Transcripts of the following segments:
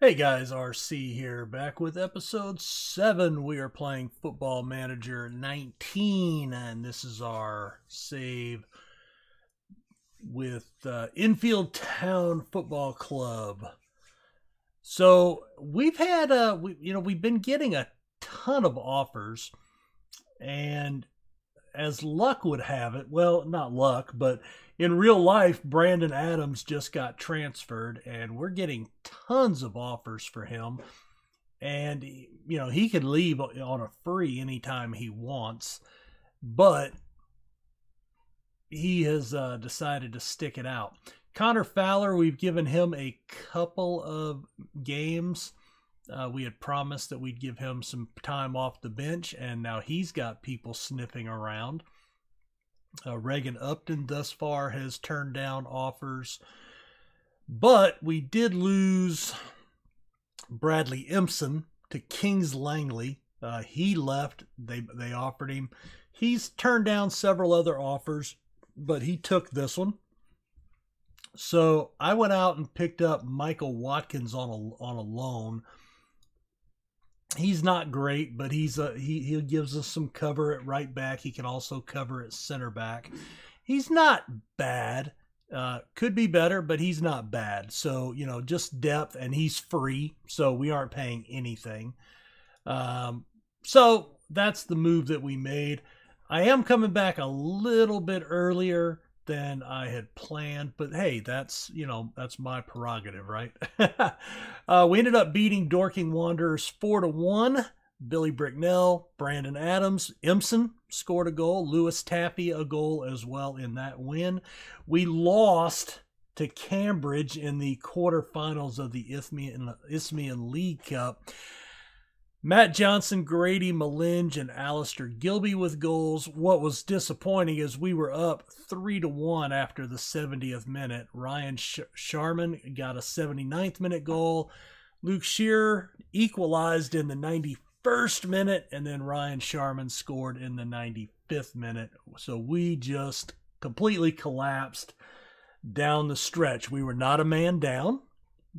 Hey guys, RC here, back with episode 7. We are playing Football Manager 19, and this is our save with Enfield Town Football Club. So we've had, we've been getting a ton of offers, and as luck would have it, well, not luck, but in real life, Brandon Adams just got transferred, and we're getting tons of offers for him. And, you know, he could leave on a free anytime he wants, but he has decided to stick it out. Connor Fowler, we've given him a couple of games. We had promised that we'd give him some time off the bench, and now he's got people sniffing around. Reagan Upton thus far has turned down offers, but we did lose Bradley Empson to Kings Langley. He left. They offered him. He's turned down several other offers, but he took this one. So I went out and picked up Michael Watkins on a loan. He's not great, but he gives us some cover at right back. He can also cover at center back. He's not bad. Could be better, but he's not bad. So, you know, just depth, and he's free, so we aren't paying anything. So that's the move that we made. I am coming back a little bit earlier than I had planned, but hey, that's, you know, that's my prerogative, right? We ended up beating Dorking Wanderers 4-1. Billy Bricknell, Brandon Adams, Empson scored a goal, Lewis Taffy a goal as well in that win. We lost to Cambridge in the quarterfinals of the Isthmian League Cup. Matt Johnson, Grady Malinge, and Alistair Gilby with goals. What was disappointing is we were up 3-1 after the 70th minute. Ryan Sharman got a 79th minute goal. Luke Shearer equalized in the 91st minute, and then Ryan Sharman scored in the 95th minute. So we just completely collapsed down the stretch. We were not a man down.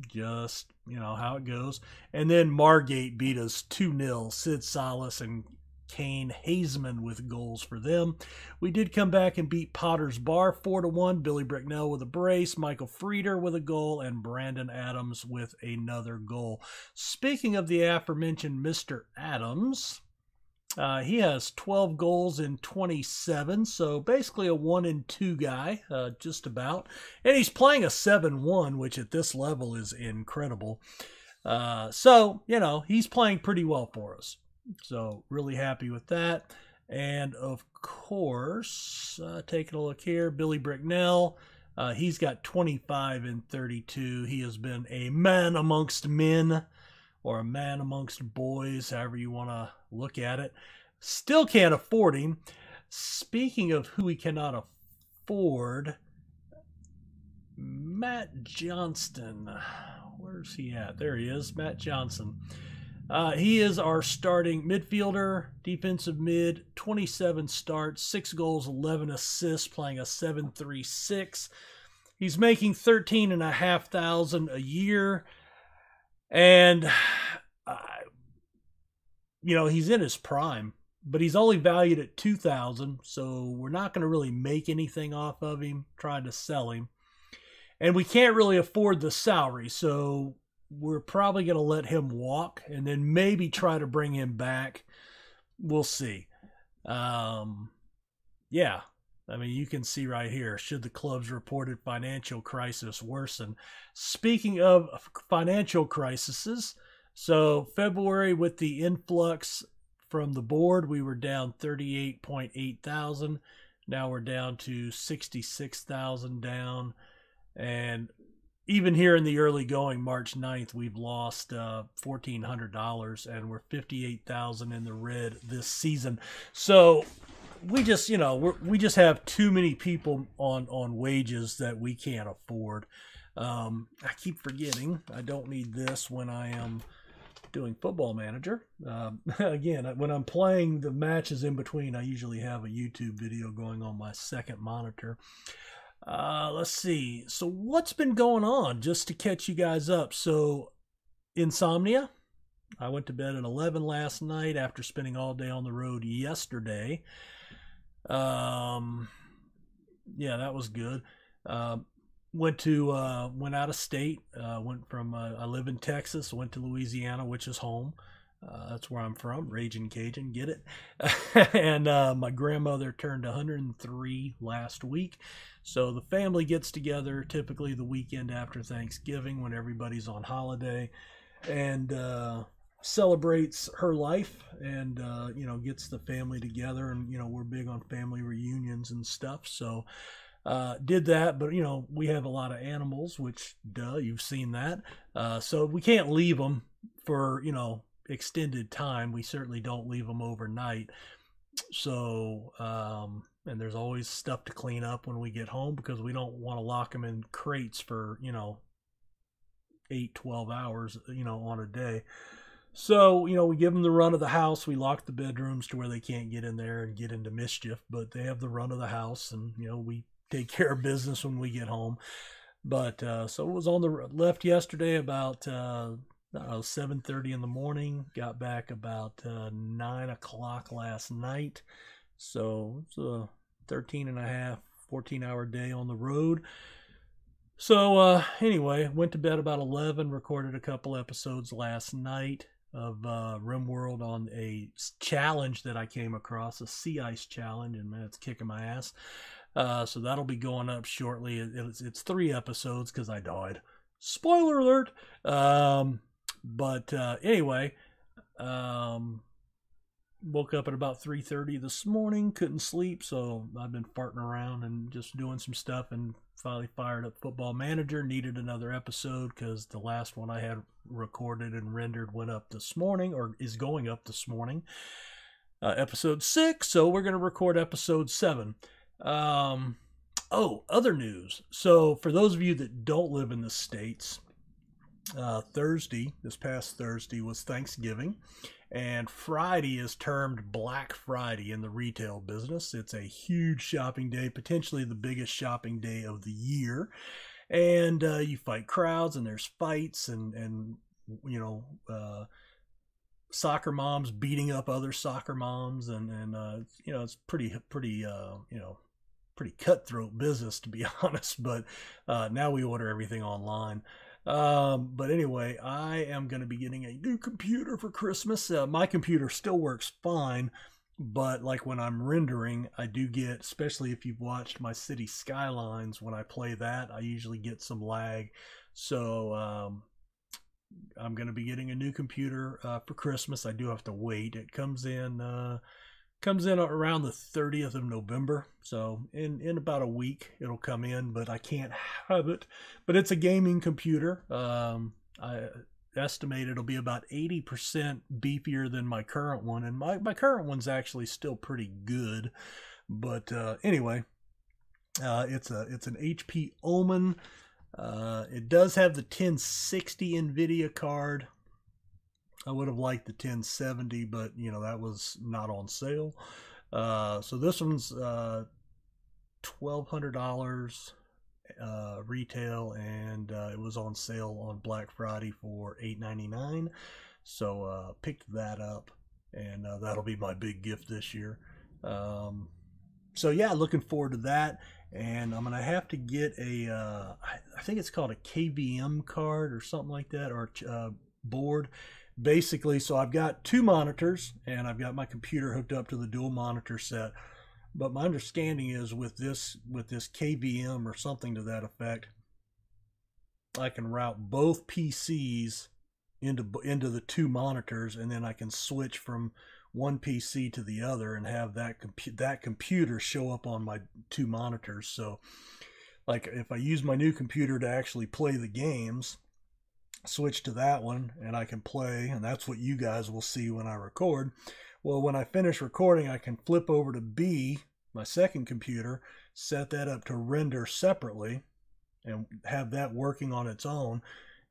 Just, you know, how it goes. And then Margate beat us 2-0. Sid Salas and Kane Hazeman with goals for them. We did come back and beat Potter's Bar 4-1. Billy Bricknell with a brace, Michael Frieder with a goal, and Brandon Adams with another goal. Speaking of the aforementioned Mr. Adams, he has 12 goals in 27, so basically a 1-2 guy, just about. And he's playing a 7-1, which at this level is incredible. So, you know, he's playing pretty well for us. So, really happy with that. And, of course, taking a look here, Billy Bricknell, he's got 25 in 32. He has been a man amongst men, or a man amongst boys, however you want to look at it. Still can't afford him. Speaking of who we cannot afford, Matt Johnston. Where's he at? There he is, Matt Johnson. He is our starting midfielder, defensive mid, 27 starts, 6 goals, 11 assists, playing a 7-3-6. He's making $13,500 a year. And, you know, he's in his prime, but he's only valued at $2,000, so we're not going to really make anything off of him, trying to sell him. And we can't really afford the salary, so we're probably going to let him walk and then maybe try to bring him back. We'll see. Yeah, I mean, you can see right here, should the club's reported financial crisis worsen. Speaking of financial crises, so February, with the influx from the board, we were down $38,800. Now we're down to $66,000 down. And even here in the early going, March 9th, we've lost $1,400, and we're $58,000 in the red this season. So we just, you know, we just have too many people on wages that we can't afford. I keep forgetting I don't need this when I am doing Football Manager. Again, when I'm playing the matches in between, I usually have a YouTube video going on my second monitor. Let's see. So what's been going on, just to catch you guys up? So insomnia. I went to bed at 11 last night after spending all day on the road yesterday. Yeah, that was good. Went out of state. Went from I live in Texas. Went to Louisiana, which is home. That's where I'm from. Ragin Cajun, get it? And my grandmother turned 103 last week, so the family gets together typically the weekend after Thanksgiving when everybody's on holiday, and celebrates her life, and you know, gets the family together, and you know, we're big on family reunions and stuff. So did that, but you know, we have a lot of animals, which duh, you've seen that, so we can't leave them for, you know, extended time. We certainly don't leave them overnight. So and there's always stuff to clean up when we get home, because we don't want to lock them in crates for, you know, 8-12 hours, you know, on a day. So, you know, we give them the run of the house. We lock the bedrooms to where they can't get in there and get into mischief, but they have the run of the house, and you know, we take care of business when we get home. But so it was on the left yesterday about 7:30 in the morning, got back about 9 o'clock last night. So it's a 13.5-14 hour day on the road. So anyway, went to bed about 11, recorded a couple episodes last night of Rimworld on a challenge that I came across, a sea ice challenge, and man, it's kicking my ass. So that'll be going up shortly. It's 3 episodes because I died. Spoiler alert! But anyway, woke up at about 3:30 this morning, couldn't sleep, so I've been farting around and just doing some stuff, and finally fired up Football Manager. Needed another episode because the last one I had recorded and rendered went up this morning, or is going up this morning, episode 6. So we're going to record episode 7. Oh, other news. So for those of you that don't live in the States, Thursday, this past Thursday, was Thanksgiving, and Friday is termed Black Friday in the retail business. It's a huge shopping day, potentially the biggest shopping day of the year, and you fight crowds, and there's fights, and you know, soccer moms beating up other soccer moms, and you know, it's pretty cutthroat business, to be honest. But now we order everything online. But anyway, I am going to be getting a new computer for Christmas. My computer still works fine, but like when I'm rendering, I do get, especially if you've watched my City Skylines, when I play that, I usually get some lag. So I'm going to be getting a new computer for Christmas. I do have to wait. It comes in around the 30th of November, so in about a week it'll come in, but I can't have it. But it's a gaming computer. I estimate it'll be about 80% beefier than my current one, and my current one's actually still pretty good. But anyway, it's an HP Omen. It does have the 1060 NVIDIA card. I would have liked the 1070, but you know, that was not on sale. So this one's $1,200 retail, and it was on sale on Black Friday for $899. So picked that up, and that'll be my big gift this year. So yeah, looking forward to that. And I'm gonna have to get a I think it's called a KVM card or something like that, or board. Basically, so I've got 2 monitors, and I've got my computer hooked up to the dual monitor set. But my understanding is with this KVM or something to that effect, I can route both PCs into the 2 monitors, and then I can switch from one PC to the other and have that computer show up on my 2 monitors. So like if I use my new computer to actually play the games, switch to that one, and I can play, and that's what you guys will see when I record. Well, when I finish recording, I can flip over to B, my second computer, set that up to render separately, and have that working on its own,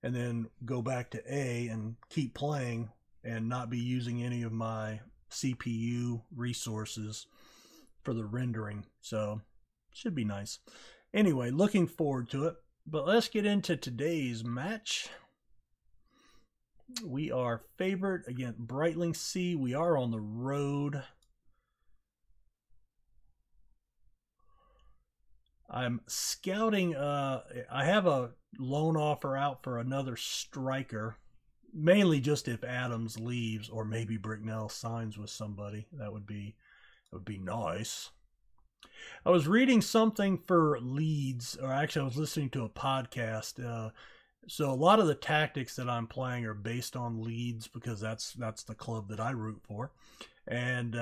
and then go back to A and keep playing and not be using any of my CPU resources for the rendering. So should be nice. Anyway, looking forward to it. But let's get into today's match. We are favored against Brightling C. We are on the road. I'm scouting. I have a loan offer out for another striker, mainly just if Adams leaves or maybe Bricknell signs with somebody. That would be nice. I was reading something for Leeds, or actually I was listening to a podcast. So a lot of the tactics that I'm playing are based on Leeds because that's the club that I root for. And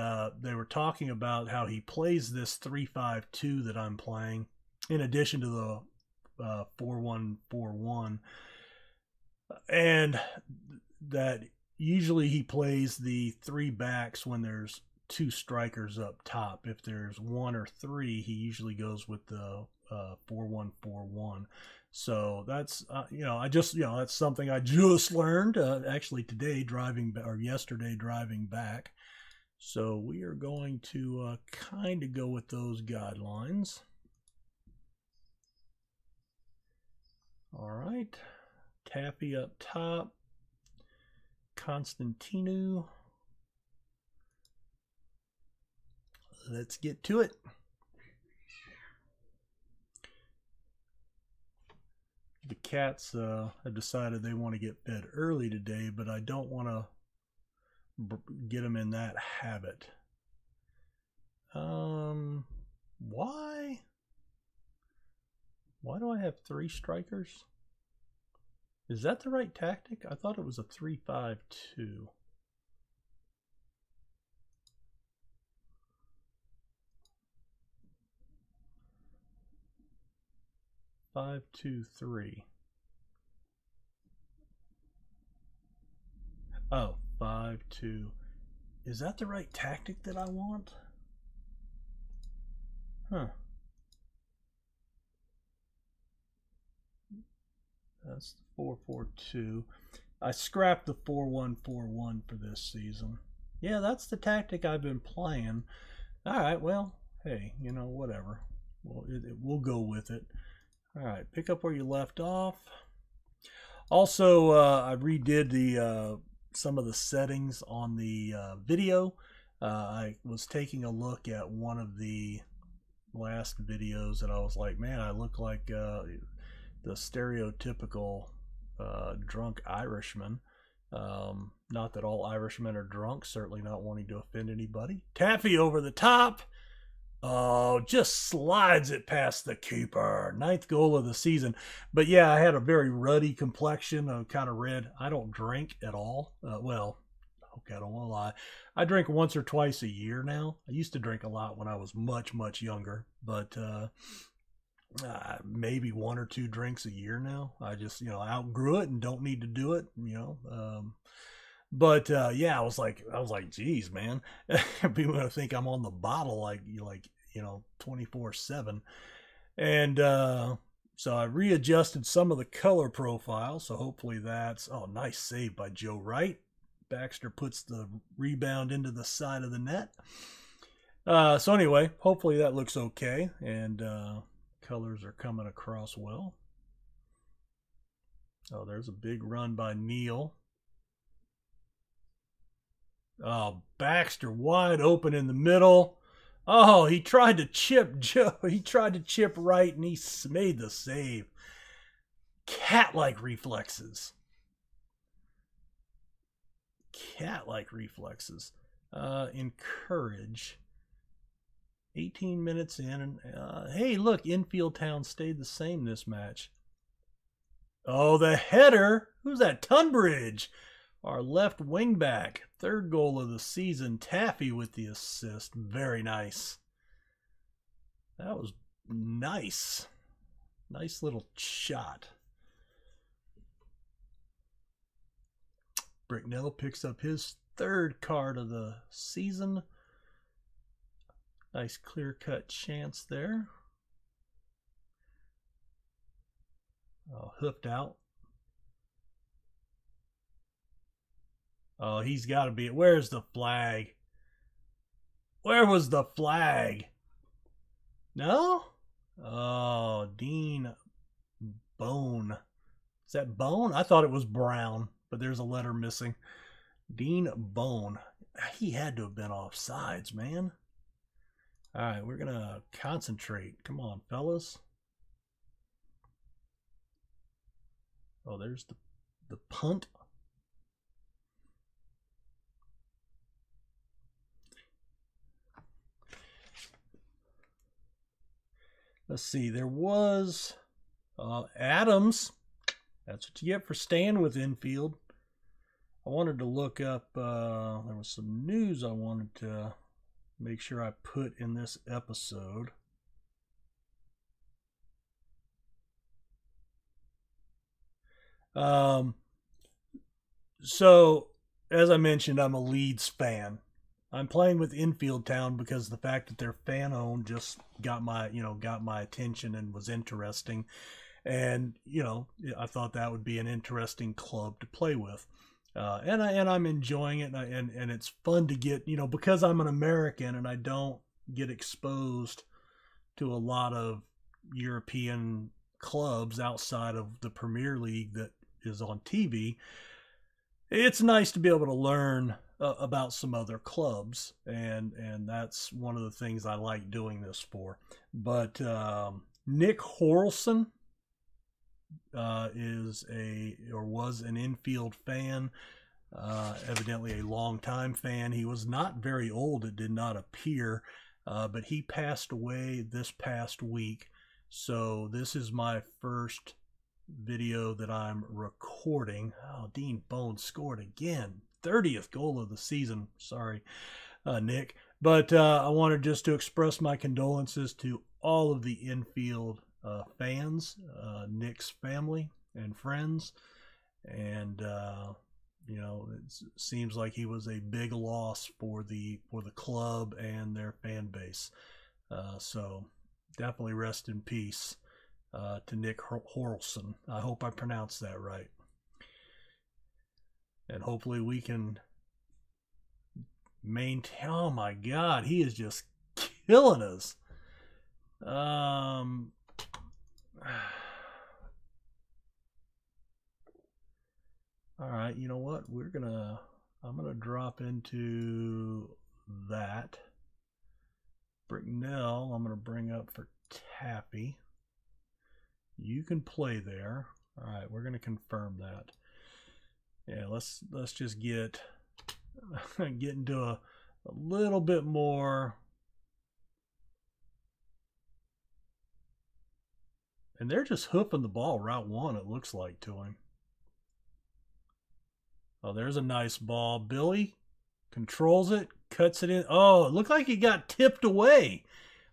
they were talking about how he plays this 3-5-2 that I'm playing in addition to the 4-1-4-1. And that usually he plays the three backs when there's two strikers up top. If there's one or three, he usually goes with the 4-1-4-1. So that's that's something I just learned actually today driving, or yesterday driving back. So we are going to kind of go with those guidelines. All right, Taffy up top, Constantinu. Let's get to it. The Cats have decided they want to get fed early today, but I don't want to get them in that habit. Why? Why do I have three strikers? Is that the right tactic? I thought it was a 3-5-2. Five, two, three. Oh, 5-2. Is that the right tactic that I want? Huh. That's the 4-4-2. I scrapped the 4-1-4-1 for this season. Yeah, that's the tactic I've been playing. All right, well, hey, you know, whatever. Well, we'll go with it. All right, pick up where you left off. Also, I redid the some of the settings on the video. I was taking a look at one of the last videos and I was like, man, I look like the stereotypical drunk Irishman. Not that all Irishmen are drunk, certainly not wanting to offend anybody. Taffy over the top. Oh, just slides it past the keeper. 9th goal of the season. But yeah, I had a very ruddy complexion, kind of red. I don't drink at all. Well, okay, I don't want to lie. I drink once or twice a year now. I used to drink a lot when I was much, much younger. But maybe one or two drinks a year now. I just, outgrew it and don't need to do it, But yeah, I was like, geez, man, people are gonna think I'm on the bottle, like 24/7. And so I readjusted some of the color profile. So hopefully that's, oh, nice save by Joe Wright. Baxter puts the rebound into the side of the net. So anyway, hopefully that looks okay, and colors are coming across well. Oh, there's a big run by Neal. Oh, Baxter wide open in the middle. Oh, he tried to chip Joe. He tried to chip right, and he made the save. Cat-like reflexes. Cat-like reflexes. Encourage. 18 minutes in, and hey, look, Enfield Town stayed the same this match. Oh, the header. Who's that? Tunbridge. Our left wing back, 3rd goal of the season. Taffy with the assist. Very nice. That was nice. Nice little shot. Bricknell picks up his 3rd card of the season. Nice clear-cut chance there. Hoofed out. Oh, he's got to be. Where's the flag? Where was the flag? No? Oh, Dean Bone. Is that Bone? I thought it was Brown, but there's a letter missing. Dean Bone. He had to have been offsides, man. All right, we're going to concentrate. Come on, fellas. Oh, there's the punt. Let's see. There was Adams. That's what you get for staying with Enfield. I wanted to look up. There was some news I wanted to make sure I put in this episode. So, as I mentioned, I'm a Leeds fan. I'm playing with Enfield Town because the fact that they're fan-owned just got my attention and was interesting. And, you know, I thought that would be an interesting club to play with. And I'm enjoying it, and it's fun to get, you know, because I'm an American and I don't get exposed to a lot of European clubs outside of the Premier League that is on TV. It's nice to be able to learn about some other clubs, and that's one of the things I like doing this for. But Nick Horlson was an Enfield fan, evidently a longtime fan. He was not very old, it did not appear, but he passed away this past week. So this is my first video that I'm recording. Oh, Dean Bone scored again. 30th goal of the season. Sorry, Nick. But I wanted just to express my condolences to all of the Enfield fans, Nick's family and friends. And, you know, it seems like he was a big loss for the club and their fan base. So definitely rest in peace to Nick Horlson. I hope I pronounced that right. And hopefully we can maintain. Oh my God, he is just killing us. All right, you know what? I'm gonna drop into that. Bricknell, I'm gonna bring up for Tappy. You can play there. All right, we're gonna confirm that. Yeah, let's just get into a little bit more. And they're just hoofing the ball route one, it looks like, to him. Oh, there's a nice ball. Billy controls it, cuts it in. Oh, it looked like he got tipped away.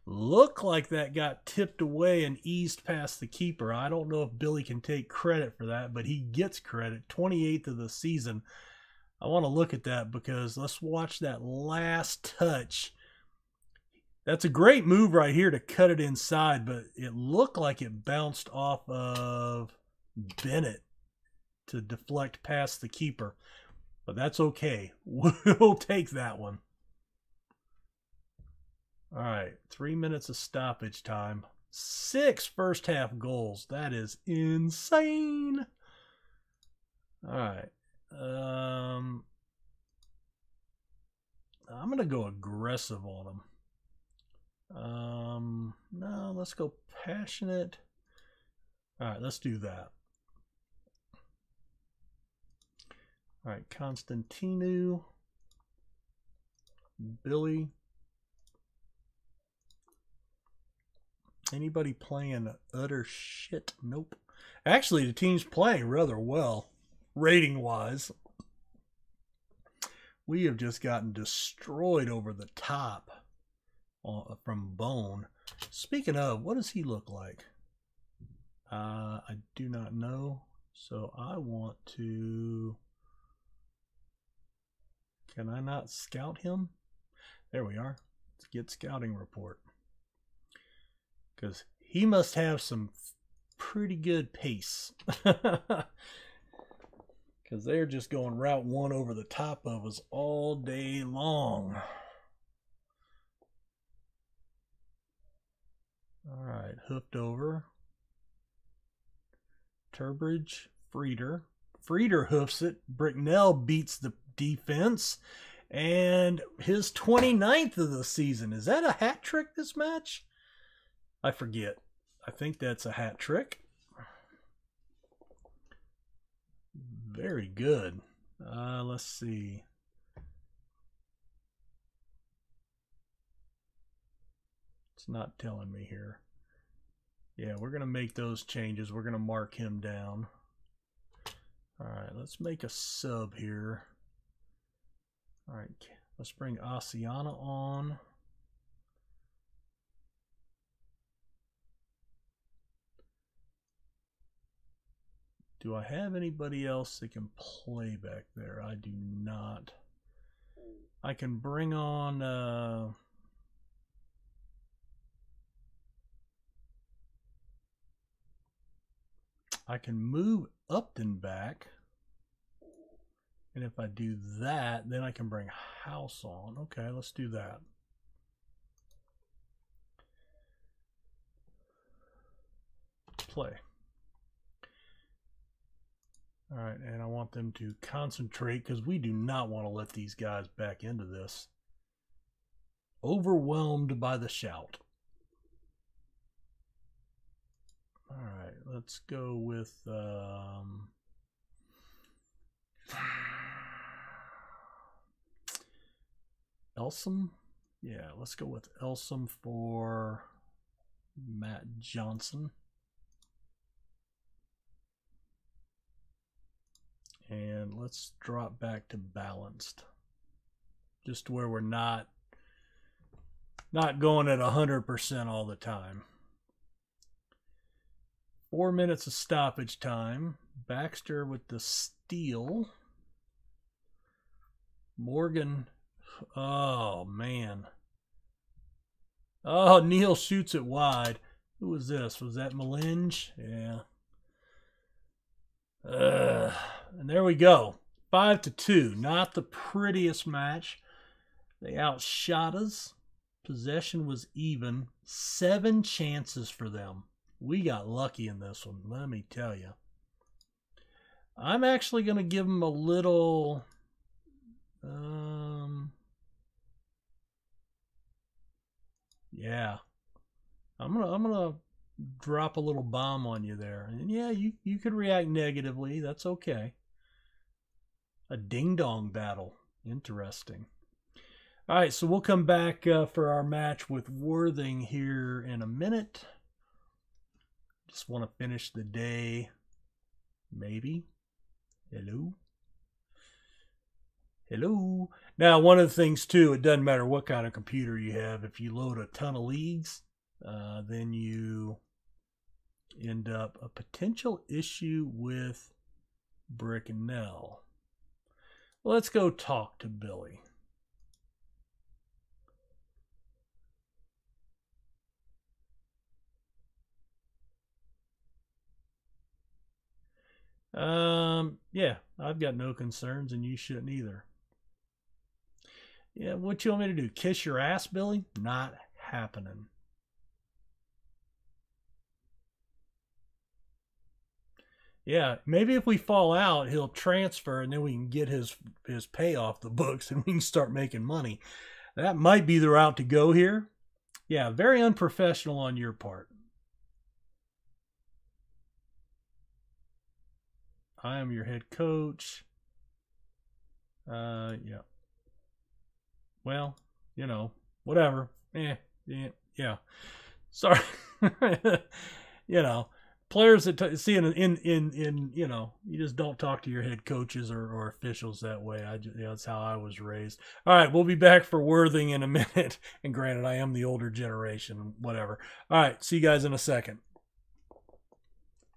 Looked like that got tipped away and eased past the keeper. I don't know if Billy can take credit for that, but he gets credit. 28th of the season. I want to look at that because let's watch that last touch. That's a great move right here to cut it inside, but it looked like it bounced off of Bennett to deflect past the keeper. But that's okay. We'll take that one. All right, 3 minutes of stoppage time. 6 first half goals. That is insane. All right. I'm going to go aggressive on them. No, let's go passionate. All right, let's do that. All right, Constantinu, Billy. Anybody playing utter shit? Nope. Actually, the team's playing rather well, rating-wise. We have just gotten destroyed over the top from Bone. Speaking of, what does he look like? I do not know, so I want to... Can I not scout him? There we are. Let's get scouting report. Because he must have some pretty good pace. Because because they're just going Route 1 over the top of us all day long. All right, hooked over. Turbridge, Frieder. Frieder hoofs it. Bricknell beats the defense. And his 29th of the season. Is that a hat trick this match? I forget. I think that's a hat trick. Very good. Let's see. It's not telling me here. Yeah, we're going to make those changes. We're going to mark him down. All right, let's make a sub here. All right, let's bring Asiana on. Do I have anybody else that can play back there? I do not. I can bring on... I can move Upton back. And if I do that, then I can bring House on. Okay, let's do that. Play. All right, and I want them to concentrate because we do not want to let these guys back into this. Overwhelmed by the shout. All right, let's go with... Elsom? Yeah, let's go with Elsom for Matt Johnson. And let's drop back to balanced, just where we're not going at 100% all the time. 4 minutes of stoppage time. Baxter with the steal. Morgan. Oh, man. Oh, Neal shoots it wide. Who was this? Was that Melinge? Yeah. And there we go. 5-2. Not the prettiest match. They outshot us. Possession was even. 7 chances for them. We got lucky in this one, let me tell you. I'm actually going to give them a little... yeah. I'm gonna drop a little bomb on you there. And yeah, you could react negatively. That's okay. A ding-dong battle. Interesting. All right, so we'll come back for our match with Worthing here in a minute. Just want to finish the day. Maybe. Hello? Hello. Now, one of the things, too, it doesn't matter what kind of computer you have. If you load a ton of leagues, then you end up a potential issue with Bricknell. Let's go talk to Billy. Yeah, I've got no concerns, and you shouldn't either. Yeah, what you want me to do? Kiss your ass, Billy? Not happening. Yeah, maybe if we fall out, he'll transfer, and then we can get his pay off the books, and we can start making money. That might be the route to go here. Yeah, very unprofessional on your part. I am your head coach. Yeah. Well, you know, whatever. Yeah. Sorry. You know, players that see in you know, you just don't talk to your head coaches or officials that way. You know, that's how I was raised. All right, we'll be back for Worthing in a minute. And granted, I am the older generation. Whatever. All right, see you guys in a second.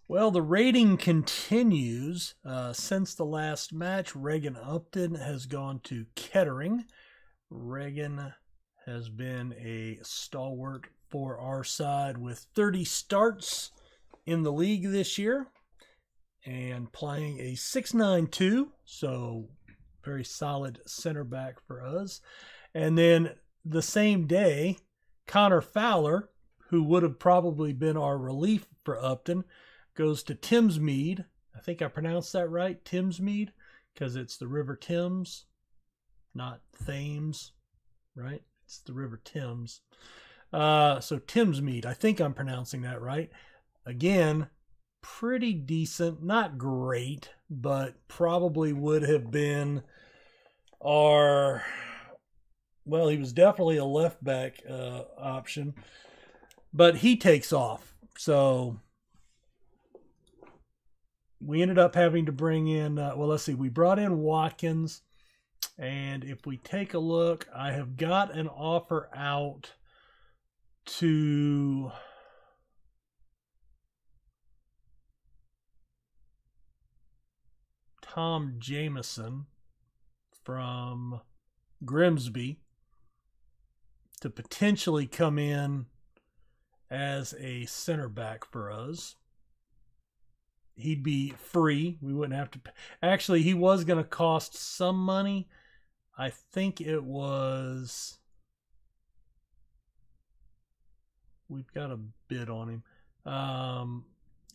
Well, the rating continues. Since the last match, Ragin Upton has gone to Kettering. Ragin has been a stalwart for our side with 30 starts in the league this year. and playing a 6'9", so very solid center back for us. And then the same day, Connor Fowler, who would have probably been our relief for Upton, goes to Thamesmead. I think I pronounced that right, Thamesmead, because it's the River Thames, not Thames, right? It's the River Thames. So Thamesmead, I think I'm pronouncing that right. Again, pretty decent, not great, but probably would have been our, well, he was definitely a left back option, but he takes off. So we ended up having to bring in, well, let's see, we brought in Watkins. And if we take a look, I have got an offer out to Tom Jameson from Grimsby to potentially come in as a center back for us. He'd be free. We wouldn't have to pay. Actually, he was going to cost some money. I think it was, we've got a bid on him.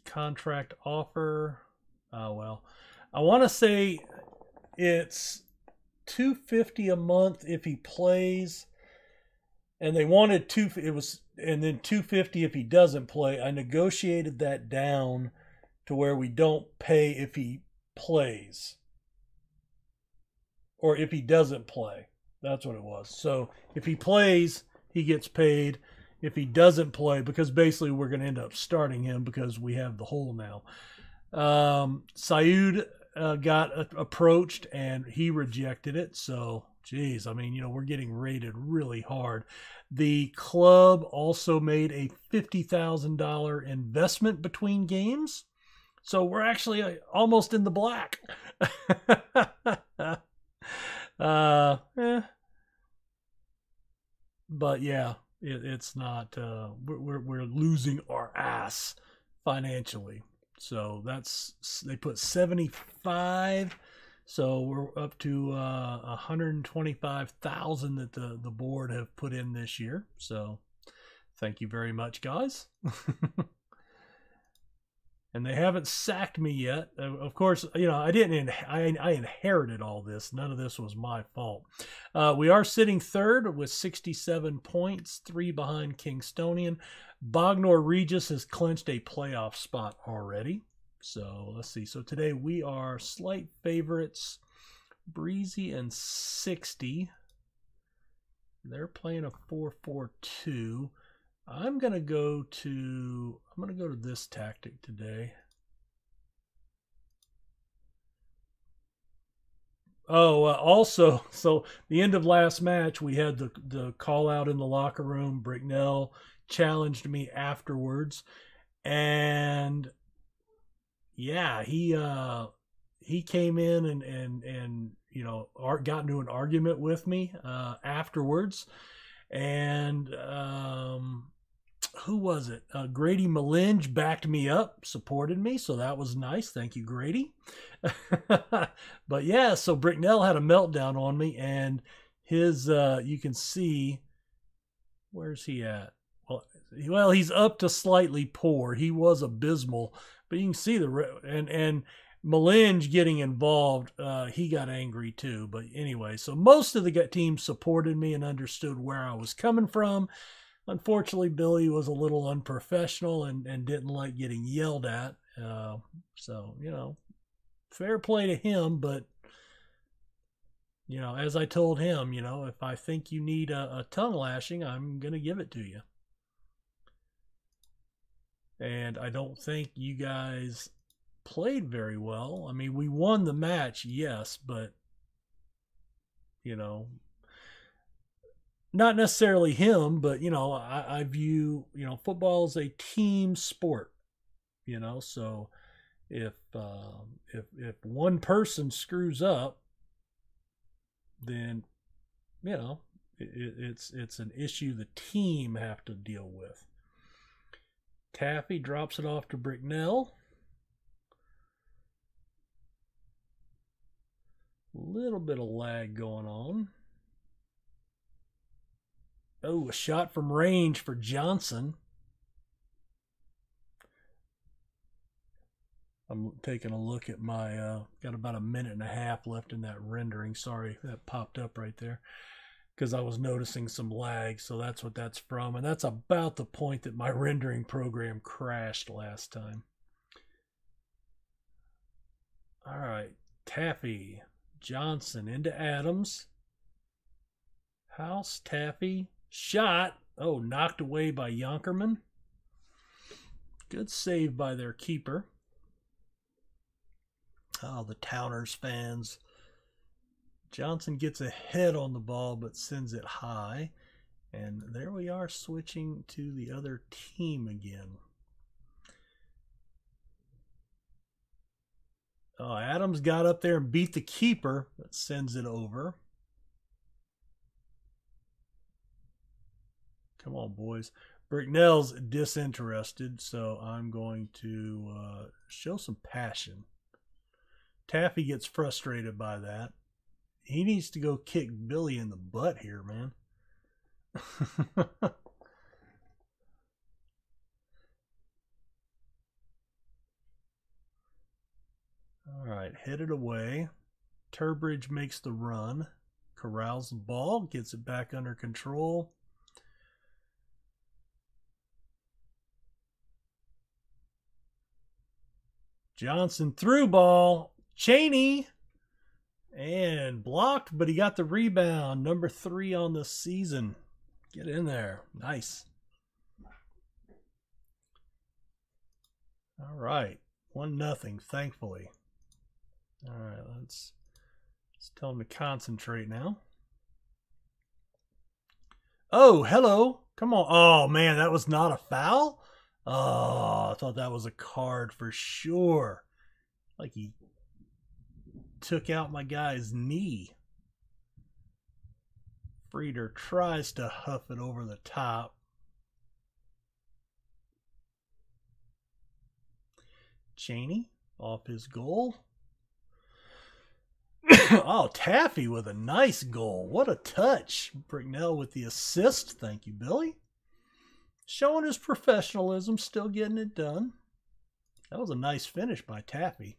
Contract offer. Oh, well, I want to say it's $250 a month if he plays, and they wanted $250 if he doesn't play. I negotiated that down to where we don't pay if he plays or if he doesn't play. That's what it was. So if he plays, he gets paid. If he doesn't play, because basically we're going to end up starting him because we have the hole now. Sayud got approached and he rejected it. So, geez, I mean, you know, we're getting raided really hard. The club also made a $50,000 investment between games. So we're actually almost in the black. But yeah, it's not, we're losing our ass financially. So that's, they put 75. So we're up to 125,000 that the board have put in this year. So thank you very much, guys. And they haven't sacked me yet. Of course, you know, I didn't. I inherited all this. None of this was my fault. We are sitting third with 67 points, 3 behind Kingstonian. Bognor Regis has clinched a playoff spot already. So let's see. So today we are slight favorites. Breezy and 60. They're playing a 4-4-2. I'm gonna go to this tactic today. Oh, also, so the end of last match, we had the call out in the locker room. Bricknell challenged me afterwards, and yeah, he came in and you know, got into an argument with me afterwards. And who was it? Grady Malinge backed me up, supported me, so that was nice. Thank you, Grady. But yeah, so Bricknell had a meltdown on me, and his you can see, where's he at? Well, he's up to slightly poor. He was abysmal, but you can see the and Malinge getting involved, he got angry too. But anyway, so most of the team supported me and understood where I was coming from. Unfortunately, Billy was a little unprofessional and didn't like getting yelled at. So, you know, fair play to him. But, you know, as I told him, you know, if I think you need a tongue lashing, I'm going to give it to you. And I don't think you guys played very well. I mean, we won the match, yes, but you know, not necessarily him, but you know, I view, you know, football as a team sport, you know, so if one person screws up, then you know, it's an issue the team have to deal with. Taffy drops it off to Bricknell. Little bit of lag going on. Oh, a shot from range for Johnson. I'm taking a look at my, got about a minute and a half left in that rendering. Sorry, that popped up right there because I was noticing some lag. So that's what that's from. And that's about the point that my rendering program crashed last time. All right, Taffy, Johnson into Adams. House, Taffy, shot. Oh, knocked away by Yonkerman. Good save by their keeper. Oh, the Towners fans. Johnson gets a head on the ball but sends it high. And there we are, switching to the other team again. Oh, Adams got up there and beat the keeper. That sends it over. Come on, boys. Bricknell's disinterested, so I'm going to show some passion. Taffy gets frustrated by that. He needs to go kick Billy in the butt here, man. All right, headed away. Turbridge makes the run. Corrals the ball, gets it back under control. Johnson through ball. Cheney and blocked, but he got the rebound. Number 3 on the season. Get in there. Nice. All right. 1-0, thankfully. All right, let's tell him to concentrate now. Oh, hello. Come on. Oh, man, that was not a foul? Oh, I thought that was a card for sure. Like he took out my guy's knee. Frieder tries to huff it over the top. Cheney off his goal. Oh, Taffy with a nice goal. What a touch. Bricknell with the assist. Thank you, Billy. Showing his professionalism, still getting it done. That was a nice finish by Taffy.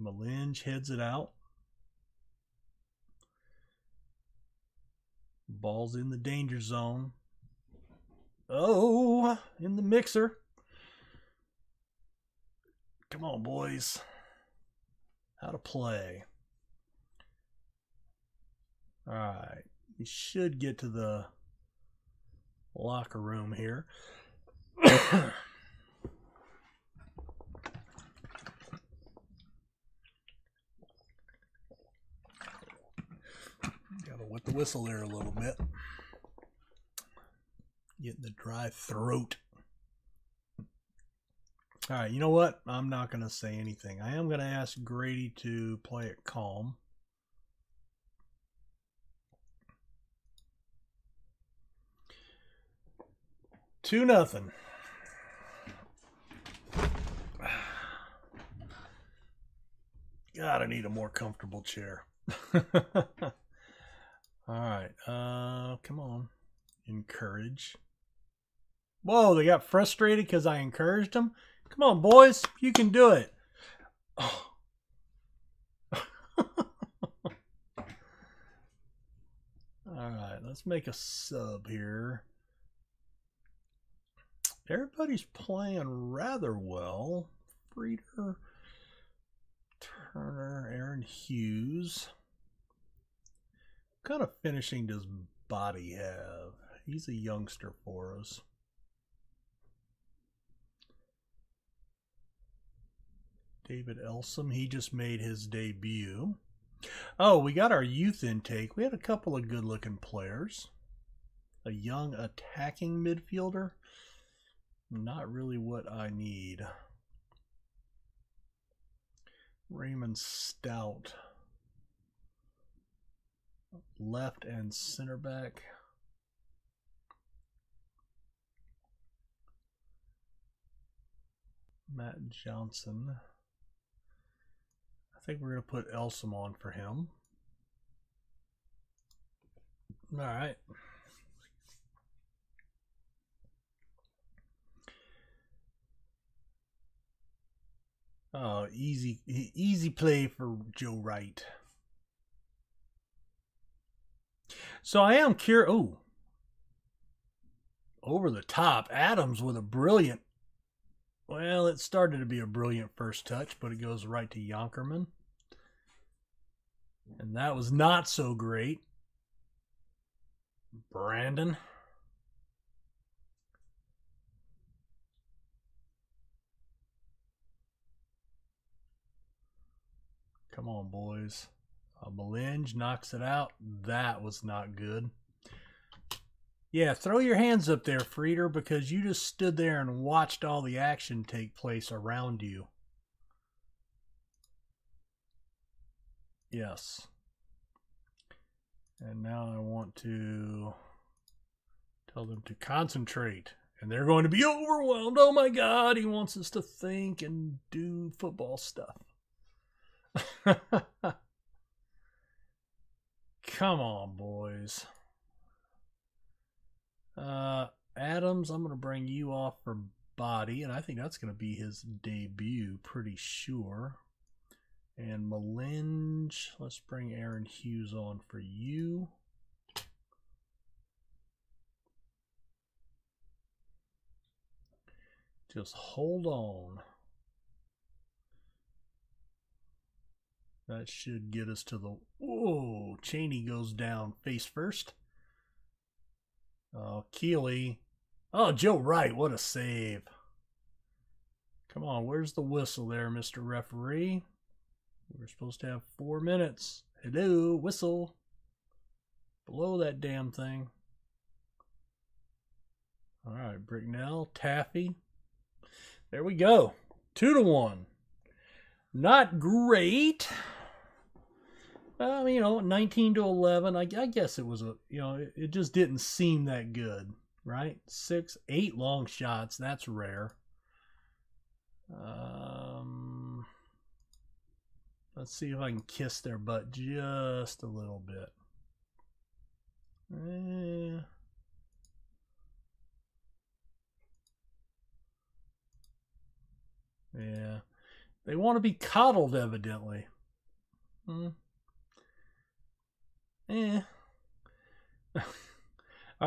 Melinge heads it out. Ball's in the danger zone. Oh, in the mixer. Come on, boys. Out of play. All right. We should get to the locker room here. Gotta wet the whistle there a little bit. Getting the dry throat. All right, you know what? I'm not going to say anything. I am going to ask Grady to play it calm. Two nothing. God, I need a more comfortable chair. All right, come on. Encourage. Whoa, they got frustrated because I encouraged them? Come on, boys. You can do it. Oh. All right, let's make a sub here. Everybody's playing rather well. Frieder, Turner, Aaron Hughes. What kind of finishing does Body have? He's a youngster for us. David Elsom, he just made his debut. Oh, we got our youth intake. We had a couple of good-looking players. A young attacking midfielder. Not really what I need. Raymond Stout. Left and center back. Matt Johnson. I think we're going to put Elsom on for him. All right. Oh, easy play for Joe Wright. So I am curious. Oh, over the top. Adams with a brilliant. Well, it started to be a brilliant first touch, but it goes right to Yonkerman. And that was not so great. Brandon. Come on, boys. Melange knocks it out. That was not good. Yeah, throw your hands up there, Frieder, because you just stood there and watched all the action take place around you. Yes. And now I want to tell them to concentrate. And they're going to be overwhelmed. Oh, my God. He wants us to think and do football stuff. Come on, boys. Adams, I'm going to bring you off for body, and I think that's going to be his debut, pretty sure. And Melange, let's bring Aaron Hughes on for you. Just hold on. That should get us to the... Whoa! Cheney goes down face first. Oh, Keeley. Oh, Joe Wright, what a save. Come on, where's the whistle there, Mr. Referee? We're supposed to have 4 minutes. Hello, whistle. Blow that damn thing. All right, Bricknell, Taffy. There we go. 2-1. Not great. You know, 19-11. I guess it was a, you know, it just didn't seem that good, right? 6, 8 long shots. That's rare. Let's see if I can kiss their butt just a little bit. Yeah. They want to be coddled, evidently. All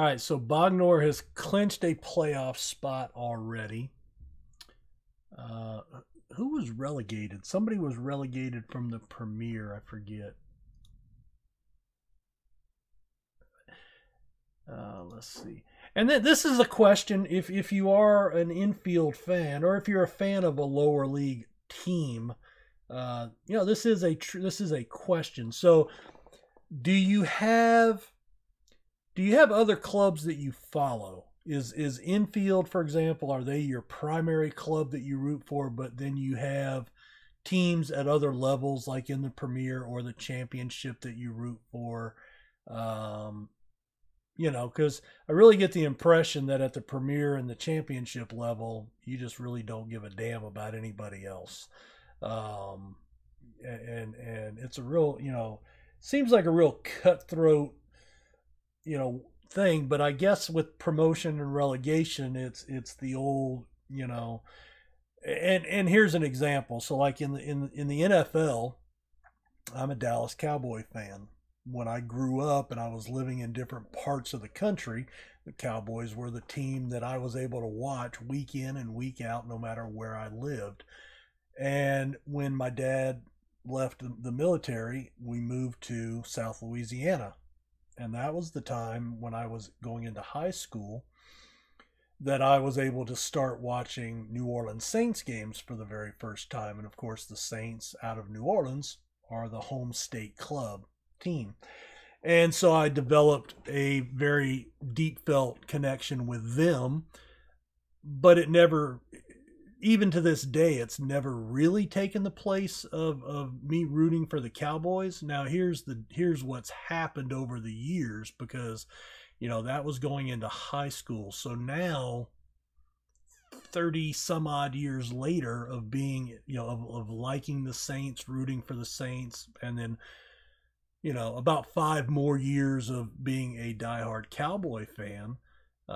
right, so Bognor has clinched a playoff spot already. Who was relegated? Somebody was relegated from the Premier, I forget. Let's see. And then this is a question, if you are an Enfield fan, or if you're a fan of a lower league team, you know, this is a question. So do you have other clubs that you follow? Is Enfield, for example, are they your primary club that you root for, but then you have teams at other levels like in the Premier or the Championship that you root for? You know, because I really get the impression that at the Premier and the Championship level, you just really don't give a damn about anybody else. And it's a real, you know, seems like a real cutthroat, you know, thing. But I guess with promotion and relegation, it's the old, you know. And here's an example. So like in the NFL, I'm a Dallas Cowboy fan. When I grew up and I was living in different parts of the country, the Cowboys were the team that I was able to watch week in and week out, no matter where I lived. And when my dad left the military, we moved to South Louisiana. And that was the time when I was going into high school that I was able to start watching New Orleans Saints games for the very first time. And of course, the Saints out of New Orleans are the home state club team, and so I developed a very deep felt connection with them, but it never, even to this day, it's never really taken the place of me rooting for the Cowboys. Now here's what's happened over the years, because, you know, that was going into high school. So now 30 some odd years later of being, you know, of liking the Saints, rooting for the Saints, and then, you know, about 5 more years of being a diehard Cowboy fan,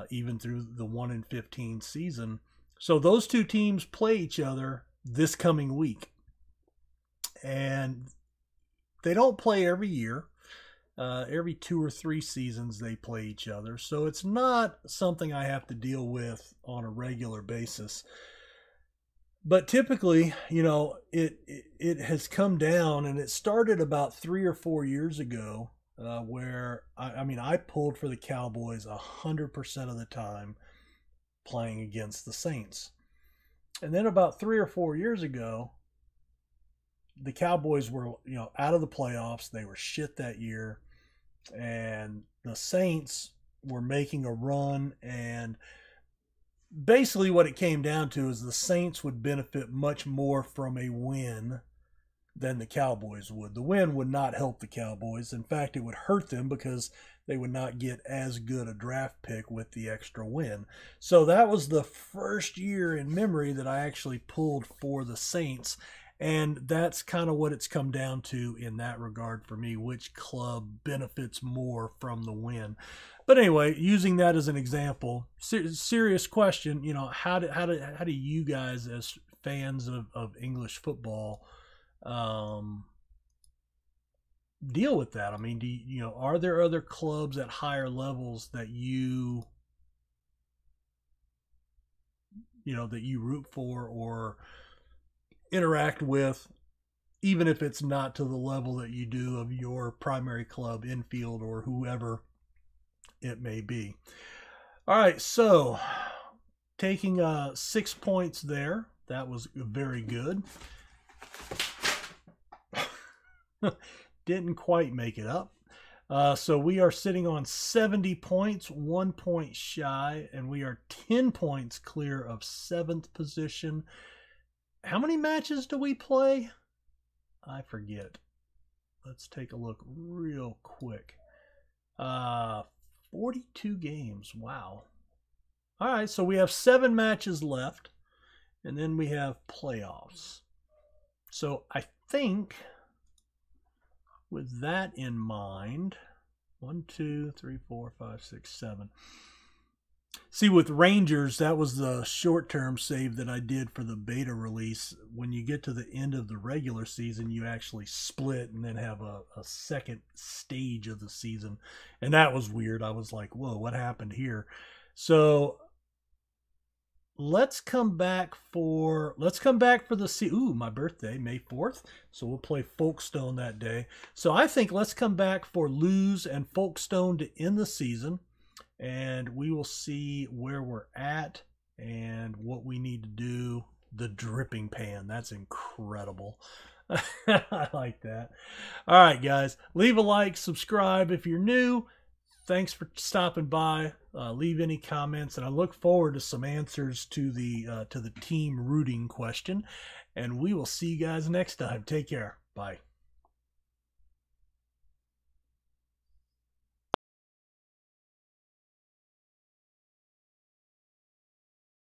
even through the 1-15 season. So those two teams play each other this coming week. And they don't play every year. Every 2 or 3 seasons they play each other. So it's not something I have to deal with on a regular basis. But typically, you know, it has come down, and it started about 3 or 4 years ago where, I mean, I pulled for the Cowboys 100% of the time playing against the Saints. And then about 3 or 4 years ago, the Cowboys were, you know, out of the playoffs. They were shit that year. And the Saints were making a run, and basically what it came down to is the Saints would benefit much more from a win than the Cowboys would. The win would not help the Cowboys. In fact, it would hurt them because they would not get as good a draft pick with the extra win. So that was the first year in memory that I actually pulled for the Saints. And that's kind of what it's come down to in that regard for me, which club benefits more from the win. But anyway, using that as an example, serious question, you know, how do you guys as fans of English football deal with that? I mean, do you, you know, are there other clubs at higher levels that you root for or interact with, even if it's not to the level that you do of your primary club, Enfield or whoever it may be? All right, so taking 6 points there, that was very good. Didn't quite make it up. So we are sitting on 70 points, 1 point shy, and we are 10 points clear of 7th position. How many matches do we play? I forget. Let's take a look real quick. 42 games. Wow. All right, so we have 7 matches left, and then we have playoffs. So I think with that in mind, 1, 2, 3, 4, 5, 6, 7. See, with Rangers, that was the short-term save that I did for the beta release. When you get to the end of the regular season, you actually split and then have a second stage of the season. And that was weird. I was like, whoa, what happened here? So let's come back for the season. Ooh, my birthday, May 4th. So we'll play Folkestone that day. So I think let's come back for Lewes and Folkestone to end the season. And we will see where we're at and what we need to do. The Dripping Pan. That's incredible. I like that. All right, guys. Leave a like. Subscribe if you're new. Thanks for stopping by. Leave any comments. And I look forward to some answers to the team rooting question. And we will see you guys next time. Take care. Bye.